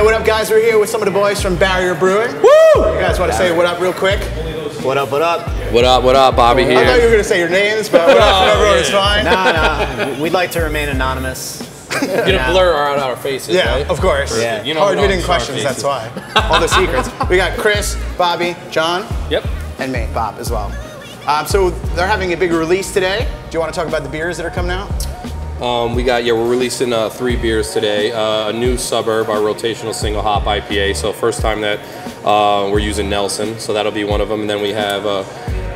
Yeah, what up, guys? We're here with some of the boys from Barrier Brewing. Woo! You guys want to say what up real quick? What up, what up? What up, what up? Bobby here. I thought you were going to say your names, but what up, whatever, yeah. It's fine. Nah. We'd like to remain anonymous. You're going to blur out our faces, yeah, right? Of course. Yeah. You know, hard hitting questions, that's why. All the secrets. We got Chris, Bobby, John, yep, and me, Bob, as well. So they're having a big release today. Do you want to talk about the beers that are coming out? We're releasing 3 beers today. A new Suburb, our rotational single hop IPA. So first time that we're using Nelson, so that'll be one of them. And then we have a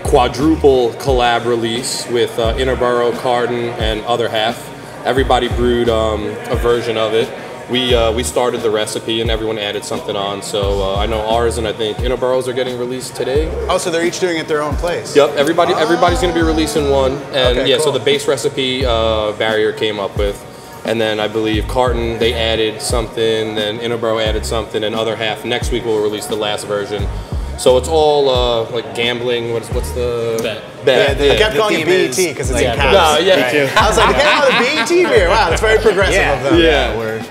quadruple collab release with Interboro, Carton, and Other Half. Everybody brewed a version of it. We started the recipe and everyone added something on. So I know ours and I think Interboro's are getting released today. Oh, so they're each doing it at their own place. Yep, everybody's going to be releasing one. And okay, yeah, cool. So the base recipe Barrier came up with, and then I believe Carton, they added something, then Interboro added something, and Other Half next week we'll release the last version. So it's all like gambling. What's the bet? Yeah, I kept calling it BET because it's in caps. No, yeah, right. I was like, yeah, the BET beer. Wow, that's very progressive of them. Yeah, word.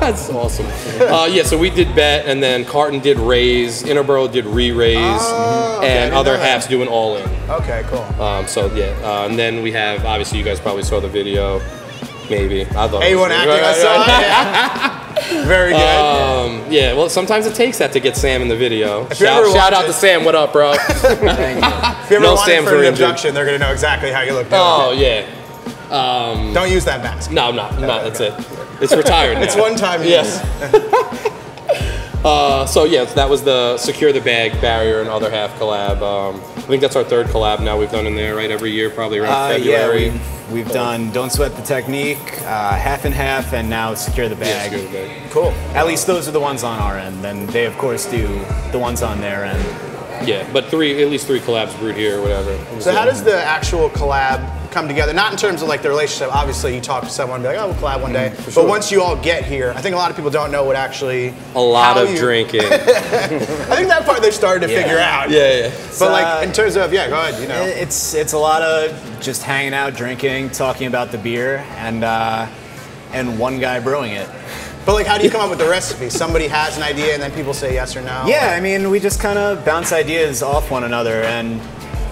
That's awesome. Yeah, so we did bet, and then Carton did raise, Interboro did re-raise, and Other Half's doing all in. Okay, cool. So yeah, and then we have, obviously you guys probably saw the video, maybe. I thought. Anyone acting aside? Very good. Yeah, well, sometimes it takes that to get Sam in the video. Shout out to Sam, what up, bro? Thank you. If you ever wanted for an abduction, they're going to know exactly how you look. Oh, yeah. Don't use that mask. No, I'm not. That's it. It's retired now. It's one time. Yes. So, yeah, that was the Secure the Bag, Barrier, and Other Half collab. I think that's our 3rd collab now we've done in there, right? Every year, probably around February. Yeah, we've done Don't Sweat the Technique, Half and Half, and now Secure the Bag. Yeah, Secure the Bag. Cool. At least those are the ones on our end. Then they, of course, do the ones on their end. Yeah, but at least three collabs brewed here or whatever. So how does the actual collab come together? Not in terms of like the relationship. Obviously, you talk to someone and be like, oh, we'll collab one day. Sure. But once you all get here, I think a lot of people don't know what actually... A lot of drinking. I think that part they started to figure out. Yeah, yeah. But like in terms of, yeah, go ahead, you know. It's a lot of... just hanging out, drinking, talking about the beer, and one guy brewing it. But like, how do you come up with the recipe? Somebody has an idea, and then people say yes or no? Yeah, I mean, we just kind of bounce ideas off one another, and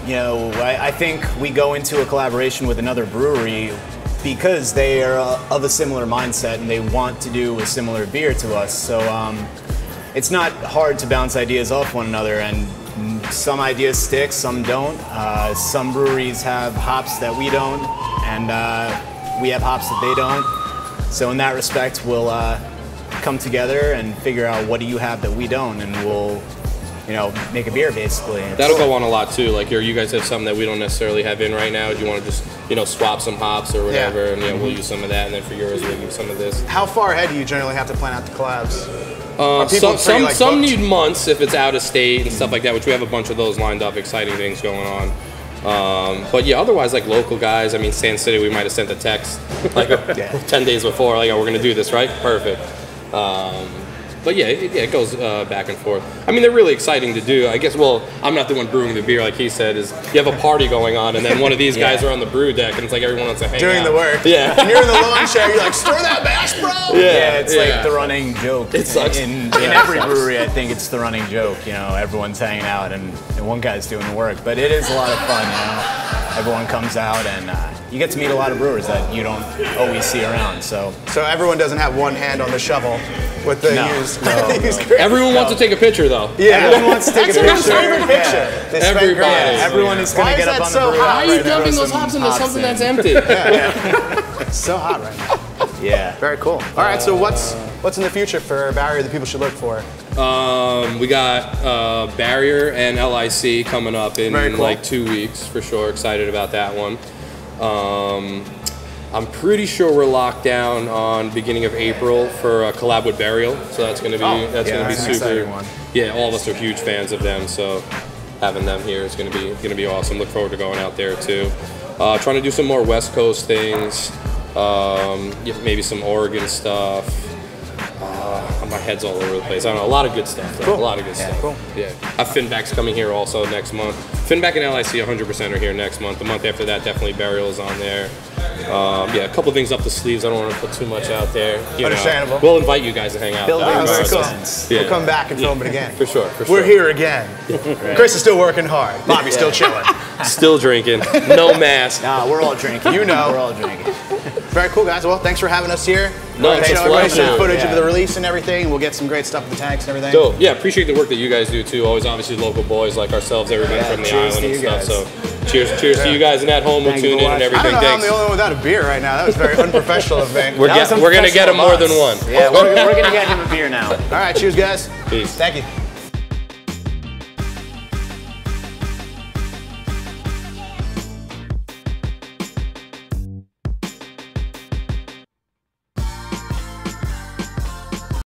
you know, I think we go into a collaboration with another brewery because they are of a similar mindset and they want to do a similar beer to us. So it's not hard to bounce ideas off one another, and some ideas stick, some don't. Some breweries have hops that we don't, and we have hops that they don't. So in that respect, we'll come together and figure out what do you have that we don't, and we'll, you know, make a beer basically. That'll go on a lot too. Like, you guys have something that we don't necessarily have in right now. Do you want to just, you know, swap some hops or whatever, and yeah, we'll use some of that, and then for yours we'll use some of this. How far ahead do you generally have to plan out the collabs? Some need months if it's out of state and stuff like that, which we have a bunch of those lined up, exciting things going on. But yeah, otherwise, like local guys, I mean, San City, we might have sent a text like 10 days before, like, oh, we're going to do this, right? Perfect. But yeah, it goes back and forth. I mean, they're really exciting to do. I guess, well, I'm not the one brewing the beer, like he said, is you have a party going on, and then one of these guys are on the brew deck, and it's like everyone wants to hang out. Doing the work. Yeah. And you're in the lawn chair, you're like, stir that mash, bro! Yeah, it's like the running joke. It sucks. In every brewery, I think it's the running joke, you know, everyone's hanging out, and one guy's doing the work. But it is a lot of fun, you know? Everyone comes out, and you get to meet a lot of brewers that you don't always see around. So everyone doesn't have one hand on the shovel with the used. No. Everyone wants to take a picture, though. Yeah, everyone wants to take a picture. That's my favorite picture. Yeah. Everyone is going to get up on the brew. Why are you dumping those hops into something that's empty? It's so hot right now. Yeah. Very cool. All right, so what's in the future for Barrier that people should look for? We got Barrier and LIC coming up in like 2 weeks for sure. Excited about that one. I'm pretty sure we're locked down on beginning of April for a collab with Burial, so that's going to be that's super. One. Yeah, all of us are huge fans of them, so having them here is going to be awesome. Look forward to going out there too. Trying to do some more West Coast things, maybe some Oregon stuff. My head's all over the place. I don't know, a lot of good stuff. Though. Cool. A lot of good stuff. Cool. Yeah. Finback's coming here also next month. Finback and LIC 100% are here next month. The month after that, definitely Burial is on there. Yeah, a couple of things up the sleeves. I don't want to put too much out there. Understandable. We'll invite you guys to hang out. We'll come back and film it again. For sure, for sure. We're here again. Right. Chris is still working hard. Bobby's still chilling. Still drinking. No mask. Nah, we're all drinking. You know. We're all drinking. Very cool, guys. Well, thanks for having us here. No, thanks for watching the footage of the release and everything. We'll get some great stuff in the tanks and everything. Dope. Yeah, appreciate the work that you guys do, too. Always, obviously, local boys like ourselves, everybody from the island and stuff. So, cheers to you guys and at home who tune in and everything. I don't know how I'm the only one without a beer right now. That was a very unprofessional event. We're going to get him more than one. Yeah, we're going to get him a beer now. All right, cheers, guys. Peace. Thank you.